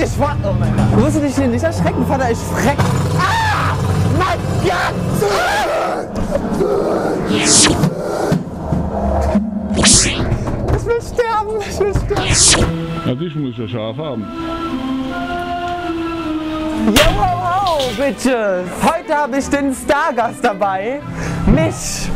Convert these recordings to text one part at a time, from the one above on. dich vor. Oh mein Gott. Du musst dich hier nicht erschrecken, Vater. Ich schreck. Ah! Mann! Ja! Ich will sterben! Ich will sterben! Na, dich muss ja scharf haben. Yo, wow, Bitches! Heute habe ich den Stargast dabei. Mich!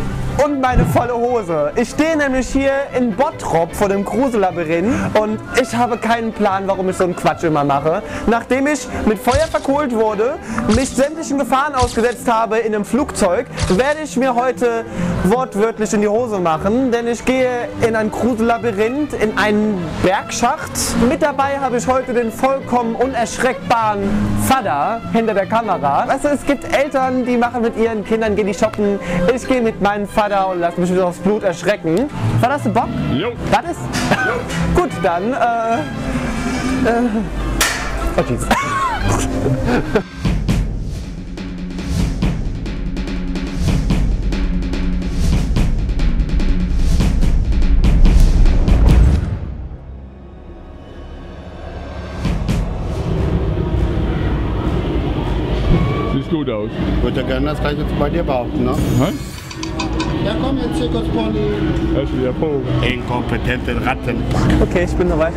Und meine volle Hose. Ich stehe nämlich hier in Bottrop vor dem Grusellabyrinth und ich habe keinen Plan, warum ich so einen Quatsch immer mache. Nachdem ich mit Feuer verkohlt wurde, mich sämtlichen Gefahren ausgesetzt habe in einem Flugzeug, werde ich mir heute wortwörtlich in die Hose machen, denn ich gehe in ein Grusellabyrinth, in einen Bergschacht. Mit dabei habe ich heute den vollkommen unerschreckbaren Vater hinter der Kamera. Also es gibt Eltern, die machen mit ihren Kindern, gehen die shoppen. Ich gehe mit meinem Vater und lass mich wieder aufs Blut erschrecken. War das ein Bock? Jo. Das ist? Jo. Gut, dann, oh, jeez. Sieht gut aus. Ich würde ja gerne das gleiche bei dir behaupten, ne? Hm? Ja, komm jetzt, Zirkuspony. Das ist wieder Vogel. Inkompetente Ratten. Okay, ich bin dabei.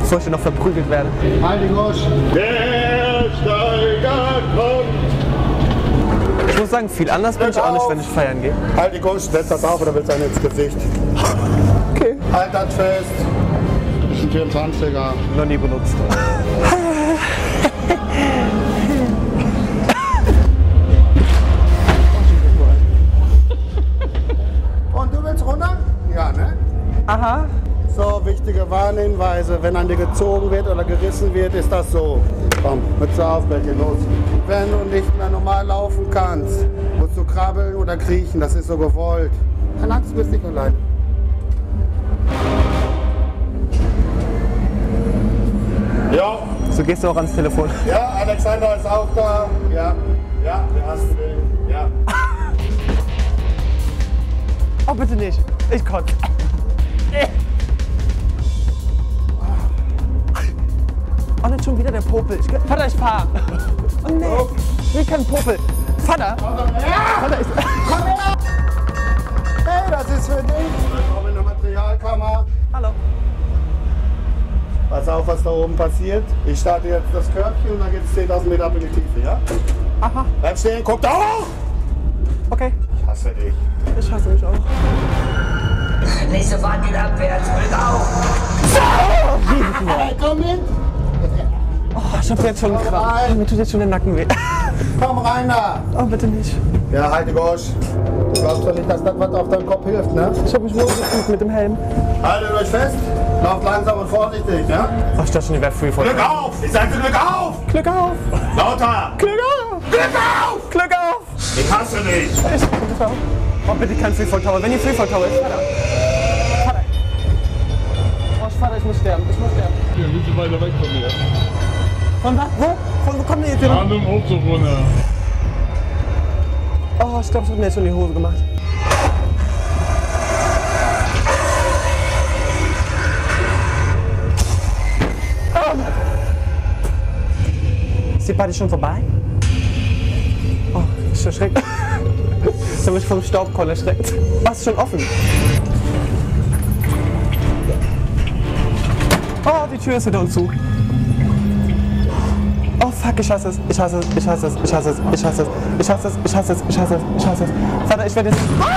Bevor ich noch verprügelt werde. Halt den Rosch. Der Steiger kommt. Ich muss sagen, viel anders bin ich auch nicht, wenn ich feiern gehe. Halt den Rosch, setz das auf oder willst du einen ins Gesicht? Okay. Halt das fest. Das ist ein 24er. Noch nie benutzt. Aha. So, wichtige Warnhinweise, wenn an dir gezogen wird oder gerissen wird, ist das so. Komm, hör zu auf, Bällchen, los. Wenn du nicht mehr normal laufen kannst, musst du krabbeln oder kriechen, das ist so gewollt. Keine Angst, du bist nicht allein. Ja. So gehst du auch ans Telefon. Ja, Alexander ist auch da. Ja, ja, der hast du den. Ja. Oh, bitte nicht. Ich kotze. Oh, nicht schon wieder der Popel. Vater, ich fahr. Oh nee, ich kann Popel. Vater! Vater ist. Komm her! Hey, das ist für dich! Willkommen in der Materialkammer. Hallo. Pass auf, was da oben passiert. Ich starte jetzt das Körbchen und dann geht es 10.000 Meter ab in die Tiefe, ja? Aha. Bleib stehen, guck da hoch! Okay. Ich hasse dich. Ich hasse mich auch. Nicht so weit geht abwärts, hört auf! Oh, komm mit! Oh, ich hab jetzt schon Kraft. Mir tut jetzt schon der Nacken weh. Komm rein da! Oh, bitte nicht. Ja, halte Gorsch. Du glaubst doch nicht, dass das was auf deinem Kopf hilft, ne? Ich hab mich wohl gefühlt mit dem Helm. Haltet euch fest, lauft langsam und vorsichtig, ne? Ach, ich dachte schon, die wäre früh voll. Glück auf! Ich sagte Glück auf! Glück auf! Lauter! Glück auf! Glück auf! Glück auf! Ich hasse dich! Ich Glück auf. Oh, bitte kein Freefall Tower. Wenn ihr Freefall Tower ist, Vater. Vater. Oh, Vater, ich muss sterben. Ich muss sterben. Hier, ein bisschen weiter weg von mir. Von was? Wo? Von wo kommen wir jetzt hier? An dem Aufzug runter. Oh, ich glaube, ich habe mir jetzt schon die Hose gemacht. Oh. Ist die Party schon vorbei? Oh, ich erschrecke. Ich habe mich vom Staubkorn erschreckt. Was ist schon offen? Oh, die Tür ist hinter uns zu. Oh fuck, ich hasse es. Ich hasse es. Ich hasse es. Ich hasse es. Ich hasse es. Ich hasse es. Ich hasse es. Ich hasse es. Ich hasse es. Vater, ich werde jetzt. Nein!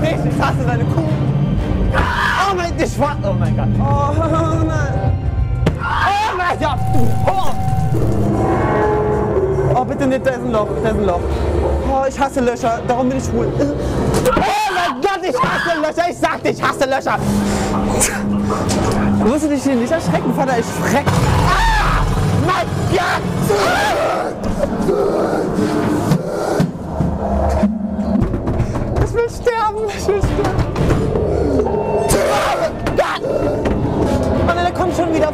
Ich hasse deine Kuh. Oh mein Gott, ich war. Oh mein Gott. Oh nein. Oh mein Gott. Oh. Oh, bitte nicht, da ist ein Loch. Da ist ein Loch. Oh, ich hasse Löcher, darum bin ich schwul. Oh mein Gott, ich hasse Löcher, ich sagte, ich hasse Löcher. Du musst dich hier nicht erschrecken, Vater, ich schreck. Ah! Mein Gott! Ich will sterben, ich will sterben. Mann, der kommt schon wieder. Ah,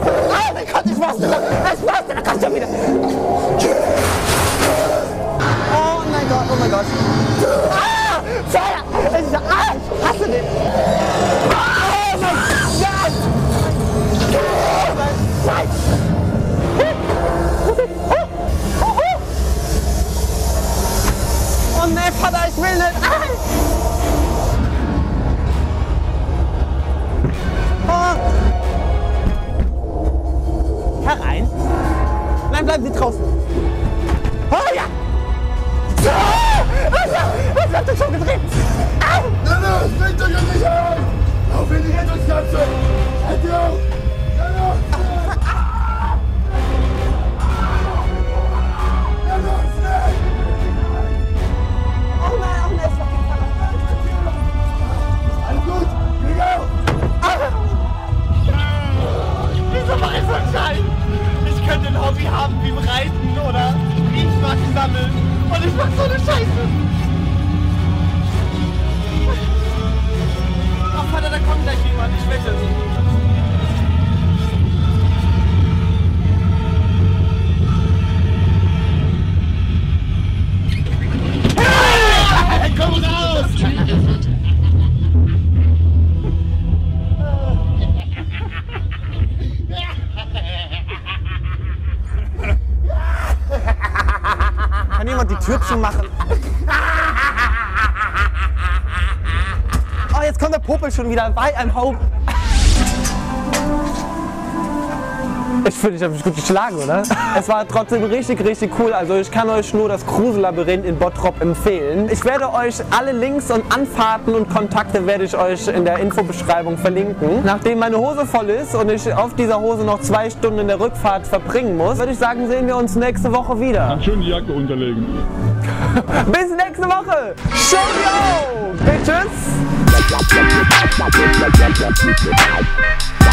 der kommt, ich weiß nicht, der kommt schon wieder. Oh mein Gott, oh mein Gott. Ah! Feuer! Ich hasse den. Oh mein Gott! Oh ne, Vater, ich will nicht. Oh. Herein. Nein, bleiben Sie draußen. Oh ja! Was habt ihr schon gedreht? Nein, nein, bringt euch an mich an! Auf in die Rettungskapsel! Halt ihr auf! Ich könnte ein Hobby haben wie Reiten oder Briefmarken sammeln und ich mach so eine Scheiße. Ach Vater, da kommt gleich jemand, ich wette. Hey, komm raus! Die Tür zu machen. Oh, jetzt kommt der Popel schon wieder. Bye, I'm home. Ich finde, ich habe mich gut geschlagen, oder? Es war trotzdem richtig, richtig cool. Also ich kann euch nur das Grusellabyrinth in Bottrop empfehlen. Ich werde euch alle Links und Anfahrten und Kontakte werde ich euch in der Infobeschreibung verlinken. Nachdem meine Hose voll ist und ich auf dieser Hose noch 2 Stunden in der Rückfahrt verbringen muss, würde ich sagen, sehen wir uns nächste Woche wieder. Dann schön die Jacke unterlegen. Bis nächste Woche. Cheerio, Bitches.